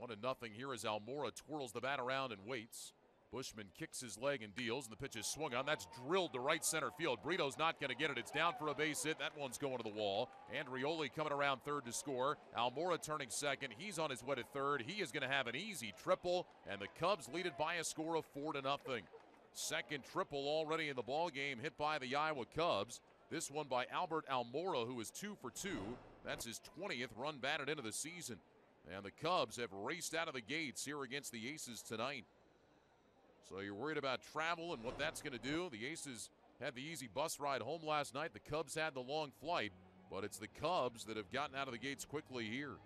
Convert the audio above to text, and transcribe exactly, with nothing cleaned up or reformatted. One and nothing here as Almora twirls the bat around and waits. Bushman kicks his leg and deals, and the pitch is swung on. That's drilled to right center field. Brito's not going to get it. It's down for a base hit. That one's going to the wall. Andrioli coming around third to score. Almora turning second. He's on his way to third. He is going to have an easy triple, and the Cubs lead it by a score of four to nothing. Second triple already in the ballgame, hit by the Iowa Cubs. This one by Albert Almora, who is two for two. That's his twentieth run batted into the season. And the Cubs have raced out of the gates here against the Aces tonight. So you're worried about travel and what that's going to do. The Aces had the easy bus ride home last night. The Cubs had the long flight, but it's the Cubs that have gotten out of the gates quickly here.